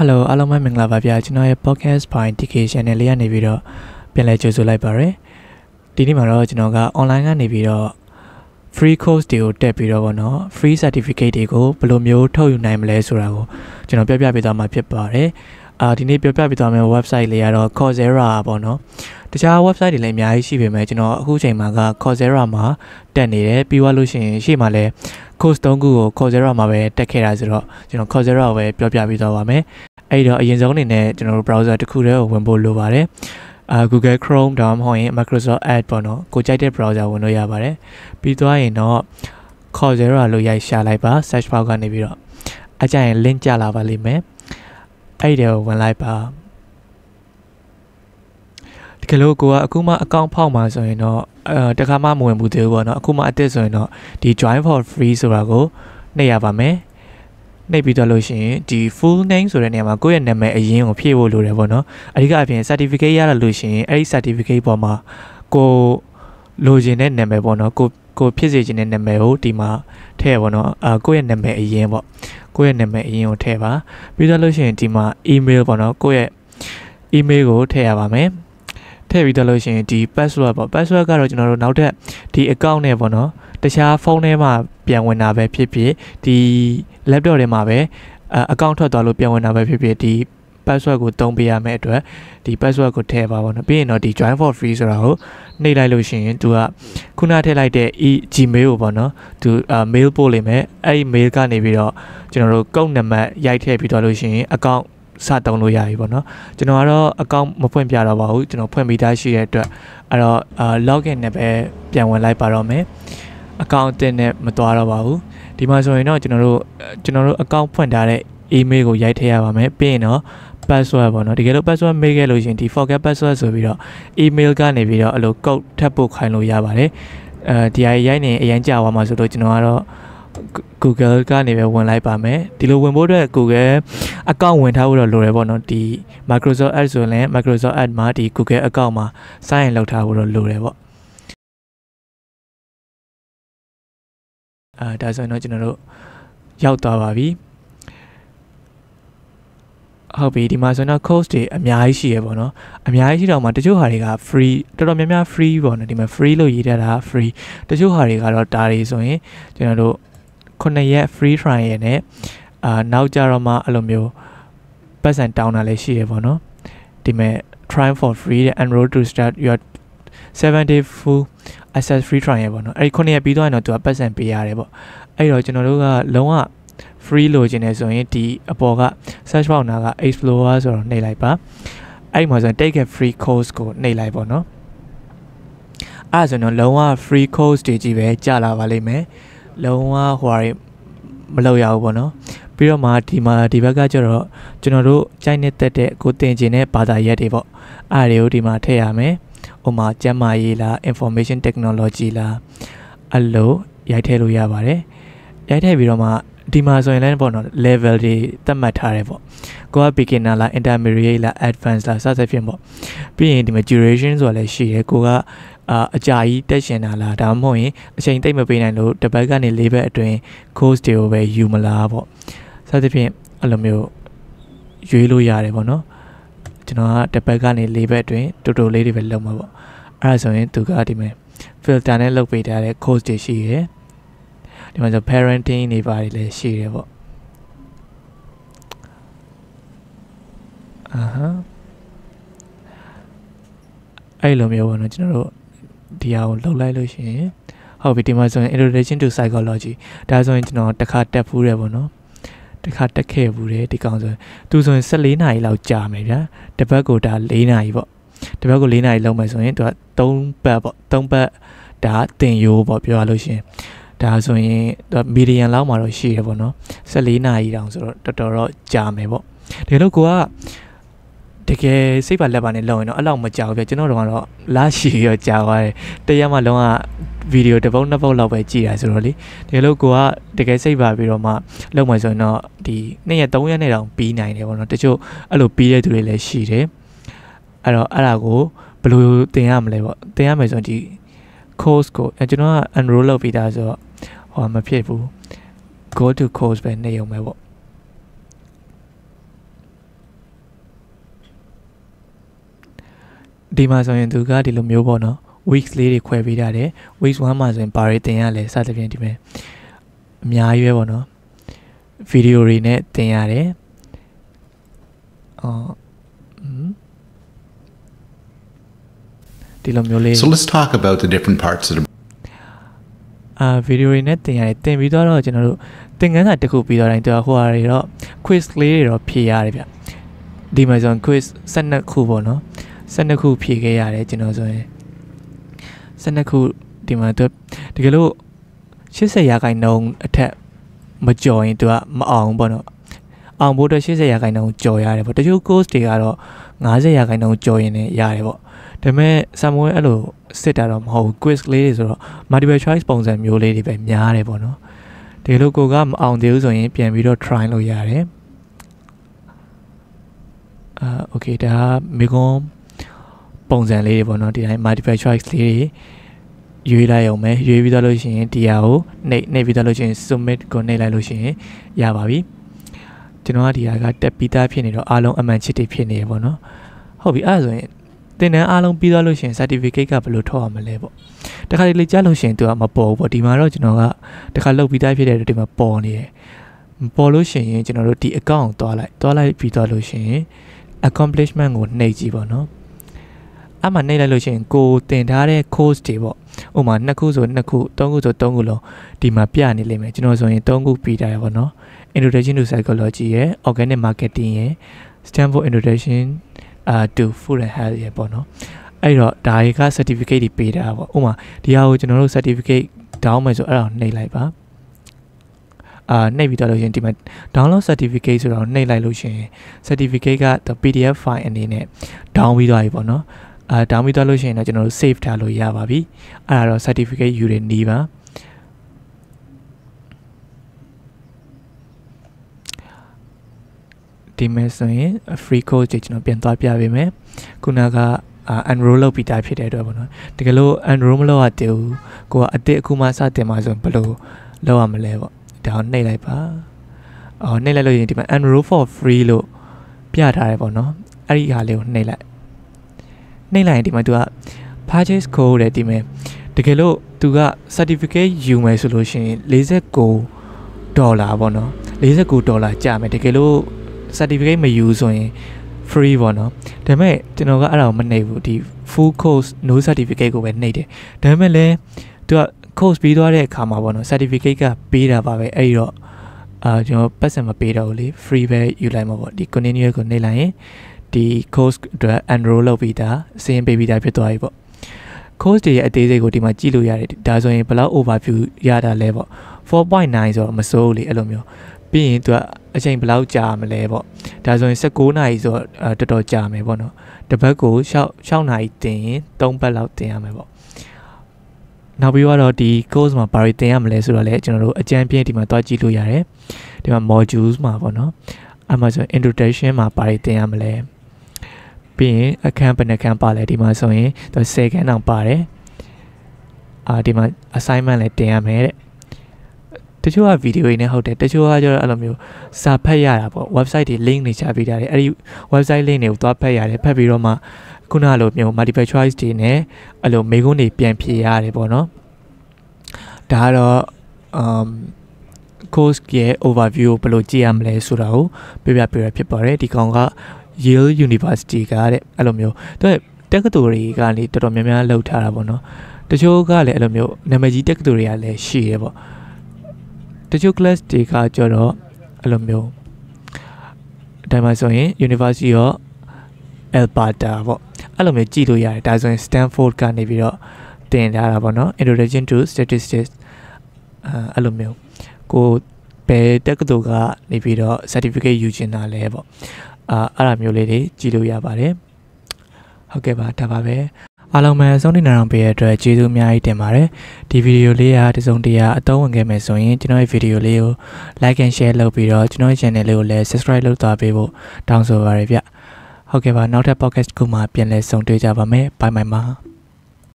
Hello, along my mingla babia. Chinoy podcast by indication and Elian Nibido, Pelagius Library. Dinimaro, Chinoga, online Nibido, free course deal, debito, no, free certificate ego, Blumio, Toyu Name Lesurago, Chinopia Bita, my paper, Dinipia Bita, my website layer or Coursera, Bono. The website lay me, I see him, Hujemaga, Coursera ma, Danny, Biwalushin, Shimale, Coast don't go, Coursera ma, Decadazero, Coursera way, Pia Bita, me. Either a Yenzoni net, browser to Kuro, Wemboluvare, Google Chrome, Dom Hoi, Microsoft Ad Bono, Kojate browser, Wonoyabare, Pitoy no Coursera Luya Shalaiba, Sash Paganibiro. A giant link Jalava Lime. Either when Lipa Kelogua, Akuma account Palma, so you know, Takama Muembutu, no, Akuma Atesoino, the drive for free Surago, Neyavame. Nebidolution, the full names or any amago and name a yin or Pivo Lurevono, Arigapian certificate Yara Lucin, a certificate Boma, go Login and Nemebono, go Pizagin and Nemeo, Dima, Tevono, go and name a yin, go and name a yin or Teva, Bidolution, Dima, email Bono, go email Tevame, Tevidolution, the password garage now that the account Nevono, the share phone name up, Pianwinabe, PP, the Labdor Mabe, account of Dolopia PPT, password could don't be a matter, the password could tell about being or the drive for freezer, need illusion to a Kunate like the e Gmail bono to a mail polime, a mail can be general Gondama Yate Pitolution, account Saturn Luya Ibono, general account Mopon Piarabo, Point Bidashi at login Nabe Pianwan Lai Parome, account in Matuarabau. Dimasoino general account point direct email go yate pino password bono the yellow password make illusion the forget password so video email gun a video a look out tapu kaino yabare the ayane ayanja wamaso general Google gun even one like pame the low border Google account went out of Lorebono the Microsoft also land Microsoft adma the Google account ma sign low tower Lorebo. That's an original Yautawavi. Hobby, the Mazona Coast, a Miashi Ebono, a Miashi Domatu Hariga, free, Todomia free, one of them free, Loida free, the Juhariga or Tarizoe, General Conaya free trying it, now Jaroma Alomio, Peasant Town Aleshi Ebono, the try for free and road to start your 7 day full. Access free trial bono. I can be done to a person PR. I original loa free login as on the apoga, such bonaga, explorers or nailaipa. I must take a free course code nailaibono. As on a loa free course digive, jala valime, loa huari maloya bono. Piroma tima divagajoro, general China tete, good engine, padayetivo. Ario dima teame. Oma Jamaila information technology la allo yate lu ya bare yate bi ro ma di ma so yin lai bon level de tat mat tha de bo ko a beginner la intermediate la advanced la sa sa phit bo pi yin di ma duration so la shi de ko ga ajayi tat shin na la da mo yin a chain tait ma pe nai lo de bak ka ni le bak atwin course de o be yu ma la bo sa sa phit allo myo ywe lu ya de bo no the Pagani Liber Twin, Toto Lady Velomabo. As on to Gardime. Filter and look with a coast de she was a parenting if I let she ever. I love your one general. The owl low like Lucy. How it was an introduction to psychology. That's on the cat tap forever. The cat the cave would the council. Two son Selena allow Jamaica, the Bagoda Lena Ivo. The Bagolina allow my son into a tomber that thing you bob your allusion. That's only the median lama or she ever no. Selena down the Toro Jamaibo. The Locua take Siba Lebanon alone along my Java general last year Java. The Yamaloa. Video the vulnerable love by G as really. The Locua, the Casava Viroma, Lomas or not the Nayatoyan B9, or not the show, a little beer to relate she. Arago, blue, the am level, the Amazon, the course code, and you know, and roll of it as or my people go to course by Naomevo. ဒီမှာဆိုရင်သူကဒီလိုမျိုးပေါ့နော် weeks လေးတွေခွဲပေးရတယ် weeks 1မှာဆိုရင်ဘာတွေတင်ရလဲစသဖြင့်ဒီမှာအများကြီးပဲပေါ့နော် video တွေနဲ့တင်ရတယ်ဒီလိုမျိုးလေး So let's talk about the different parts of the video တွေနဲ့တင်ရတယ်တင်ပြီးတော့ကျွန်တော်တို့တင်ငန်းစာတစ်ခုပြီးတော့တိုင်းတော့ဟိုဟာတွေတော့ quiz လေးတွေတော့ဖြေရတယ်ဗျဒီမှာဆိုရင် quiz 12ခုပေါ့နော်12ခုဖြေခဲ့ရတယ်ကျွန်တော်ဆိုရင်12ခုဒီမှာသူတကယ်လို့80% အထက်မကျော်ရင်သူကမအောင်ပေါ့နော်အောင်ဖို့အတွက်80% ကျော်ရတယ်ပေါ့တချို့ course တွေကတော့50% ကျော်ရင်လည်းရတယ်ပေါ့ဒါပေမဲ့စာမွေးအဲ့လိုစစ်တာတော့မဟုတ်ဘူး quiz လေးတွေဆိုတော့ multiple choice ပုံစံမျိုးလေးတွေပဲများတယ်ပေါ့နော်တကယ်လို့ကိုကမအောင်သေးဘူးဆိုရင်ပြန်ပြီးတော့ try လုပ်ရတယ်okay ဒါမိကွန်ပုံစံလေးတွေပေါ့နော်ဒီတိုင်း multiple choice လေးတွေရွေးလိုက်အောင်ပဲရွေးပြီးသားလို့ရှိရင်တရားကိုနှိပ်ပြီးသားလို့ရှိရင် submit ကိုနှိပ်လိုက်လို့ရှိရင်ရပါပြီကျွန်တော်ကဒီဟာကတက်ပြီးသားဖြစ်နေတော့အားလုံးအမှန်ချစ်တွေဖြစ်နေရပေါ့နော်ဟုတ်ပြီအဲ့ဒါဆိုရင်သင်တန်းအားလုံးပြီးသားလို့ရှိရင် certificate ကဘယ်လိုထုတ်ရမလဲပေါ့တခါလေးကြားလို့ရှိရင်သူကမပေါ်ဘူးပေါ့ဒီမှာတော့ကျွန်တော်ကတခါလောက်ပြီးသားဖြစ်တဲ့အတွက်ဒီမှာပေါ်နေတယ်ပေါ်လို့ရှိရင်ကျွန်တော်တို့ဒီ account ကိုတွားလိုက်ပြီးသားလို့ရှိရင် accomplishment ကိုနှိပ်ကြည့်ပေါ့နော်အမှနေလိုက်လို့ရှိရင်ကိုတင်ထားတဲ့ course တွေပေါ့ဥပမာ2ခုဆို2ခု3ခုဆို3ခုလုံးဒီမှာပြနေလိမ့်မယ်ကျွန်တော်ဆိုရင်3ခုပြီးတာရပါတော့ Introduction to Psychology ရယ် Organic Marketing ရယ် Stanford Introduction to Food and Health ရယ်ပေါ့နော်အဲ့တော့ဒါတွေက certificate တွေပေးတာပေါ့ဥပမာဒီဟာကိုကျွန်တော်တို့ certificate down မယ်ဆိုအဲ့ဒါကိုနှိပ်လိုက်ပါနှိပ်ပြီးတော့လို့ရှိရင်ဒီမှာ download certificate ဆိုတော့နှိပ်လိုက်လို့ရှိရင် certificate က the PDF file အနေနဲ့ down ပြီးသွားပြီပေါ့နော်down ပြီးသွားလို့ရှိရင်တော့ကျွန်တော်တို့ save ထားလို့ရပါပြီအဲ့ဒါတော့ certificate ယူနေနေပါဒီမဲ့ဆိုရင် free course ကိုကျွန်တော်ပြန်သွားပြပေးမယ်ခုနက enroll လုပ်ပြီးတာဖြစ်တဲ့အတွက်ပေါ့နော်တကယ်လို့ enroll မလုပ်ရသေးဘူးကိုကအစ်စ်အခုမှစတင်မှဆိုရင်ဘယ်လိုလုပ်ရမလဲပေါ့ဒါကိုနှိပ်လိုက်ပါအော်နှိပ်လိုက်လို့ရင်ဒီမှာ enroll for free လို့ပြထားတယ်ပေါ့နော်အဲ့ဒီဟာလေးကိုနှိပ်လိုက်ရင်ဒီမှာ तू က purchase code တဲ့ဒီမှာတကယ်လို့ तू က certificate ယူမယ်ဆိုလို့ရှိရင်$49ပေါ့နော်$49ကျမယ်တကယ်လို့ certificate မယူဆိုရင် free ပေါ့နော်ဒါပေမဲ့ကျွန်တော်ကအဲ့ဒါကိုမနှိပ်ဘူးဒီ full course no certificate ကိုပဲနှိပ်တယ်ဒါပေမဲ့လည်း तू က course ပြီးသွားတဲ့အခါမှာပေါ့နော် certificate ကပေးတာပါပဲအဲ့တော့ကျွန်တော်ပတ်စံမပေးတော့ဘူးလေ free ပဲယူလိုက်မှာပေါ့ဒီ continue ကိုနှိပ်လိုက်ရင်ဒီ course အတွက် enroll လုပ်ပြီးတာအစင်းပေးပြီးတာဖြစ်သွားပြီပေါ့ course တွေရဲ့အသေးစိတ်ကိုဒီမှာကြည့်လို့ရတယ်ဒါဆိုရင်ဘယ်လောက် overview ရတာလဲပေါ့ 4.9 ဆိုတော့မစိုးဘူးလေအဲ့လိုမျိုးပြီးရင်သူကအချိန်ဘယ်လောက်ကြာမလဲပေါ့ဒါဆိုရင်16နာရီဆိုတော့တော်တော်ကြာမယ်ပေါ့နော်တပတ်ကို6နာရီတင်ရင်3ပတ်လောက်တင်ရမယ်ပေါ့နောက်ပြီးတော့ဒီ course မှာဘာတွေတင်ရမလဲဆိုတော့လည်းကျွန်တော်တို့အကြံပြင်းဒီမှာသွားကြည့်လို့ရတယ်ဒီမှာ modules မှာပေါ့နော်အမှဆိုရင် introduction မှာဘာတွေတင်ရမလဲပြီးရင်အခန်းဘယ်နှခန်းပါလဲဒီမှာဆိုရင်10ခန်းတောင်ပါတယ်ဒီမှာ assignment လည်းတင်ရမယ်တဲ့တချို့က video တွေနဲ့ဟုတ်တယ်တချို့ကကျတော့အဲ့လိုမျိုးစာဖတ်ရတာပေါ့ website တွေ link တွေချပေးတာတယ်အဲ့ဒီ website link တွေကိုသွားဖတ်ရတယ်ဖတ်ပြီးတော့မှခုနလိုမျိုး multiple choice တွေနဲ့အဲ့လိုမေးခွန်းတွေပြန်ဖြေရတယ်ပေါ့နော်ဒါကတော့ course ရဲ့ overview ကိုဘယ်လိုကြည့်ရမလဲဆိုတာကိုပြရဖြစ်ပါတယ်ဒီကောင်က Yale University ကတဲ့အဲ့လိုမျိုးသူကတက္ကသိုလ်တွေကလည်းတော်တော်များများလောက်ထားတာပေါ့နော်တချို့ကလည်းအဲ့လိုမျိုးနာမည်ကြီးတက္ကသိုလ်တွေကလည်းရှိတယ်ပေါ့တချို့ class တွေကကြတော့အဲ့လိုမျိုးဒါမှဆိုရင် University of Alberta ပေါ့အဲ့လိုမျိုးကြည့်လို့ရတယ်ဒါဆိုရင် Stanford ကနေပြီးတော့တင်ထားတာပေါ့နော် Introduction to Statistics အဲ့လိုမျိုးကိုဘယ်တက္ကသိုလ်ကနေပြီးတော့ certificate ယူချင်တာလဲပေါ့အဲ့ဒါမျိုးလေးတွေကြည့်လို့ရပါတယ်ဟုတ်ကဲ့ပါဒါပါပဲအားလုံးပဲဆုံးနေနာအောင်ပေးရတဲ့အတွက်ကျေးဇူးအများကြီးတင်ပါတယ်ဒီဗီဒီယိုလေးကတစုံတရာအသုံးဝင်ခဲ့မယ်ဆိုရင်ကျွန်တော်ရဲ့ဗီဒီယိုလေးကို like and share လုပ်ပြီးတော့ကျွန်တော်ရဲ့ channel လေးကိုလည်း subscribe လုပ်သွားပေးဖို့တောင်းဆိုပါရစေဗျဟုတ်ကဲ့ပါနောက်ထပ် podcast ခုမှပြန်လည်ဆုံတွေ့ကြပါမယ် bye bye ပါ